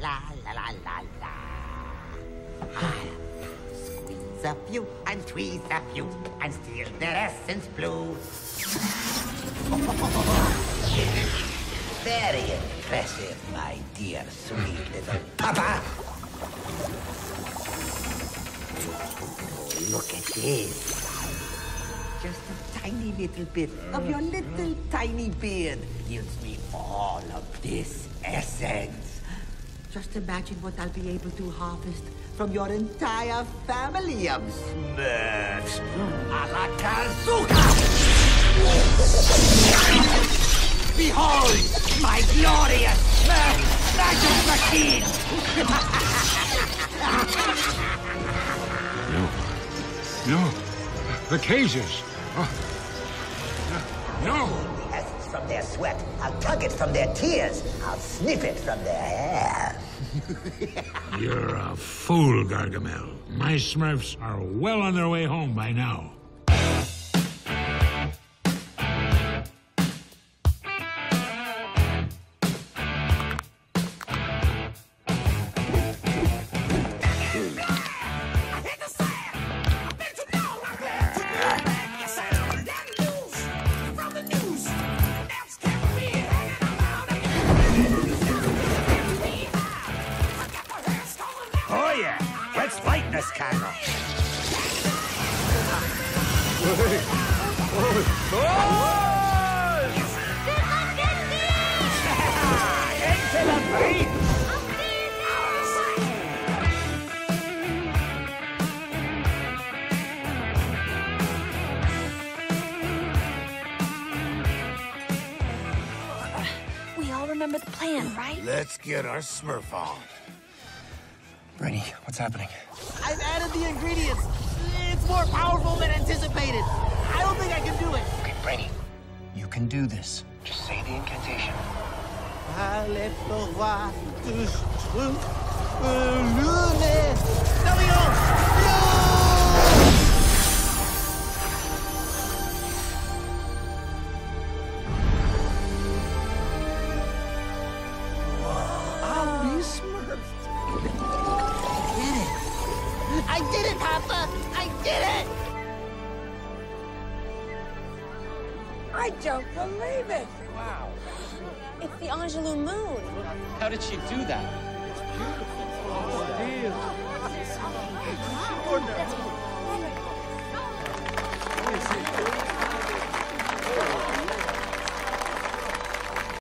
la la la la la. Ah, squeeze a few and squeeze a few and steal their essence blue. Very impressive, my dear sweet little papa. Oh, look at this. Just a tiny little bit of your little tiny beard gives me all of this essence. Just imagine what I'll be able to harvest from your entire family of smurfs. A la Kazuka! Behold, my glorious smurf magic machine! No. The cages. No. The essence from their sweat. I'll tug it from their tears. I'll sniff it from their hair. You're a fool, Gargamel. My smurfs are well on their way home by now. Remember the plan, right? Let's get our smurf on. Brainy, what's happening? I've added the ingredients. It's more powerful than anticipated. I don't think I can do it. Okay, Brainy, you can do this. Just say the incantation. I don't believe it! Wow. It's the Angelou moon. How did she do that? It's beautiful. Oh, dear. It's wonderful.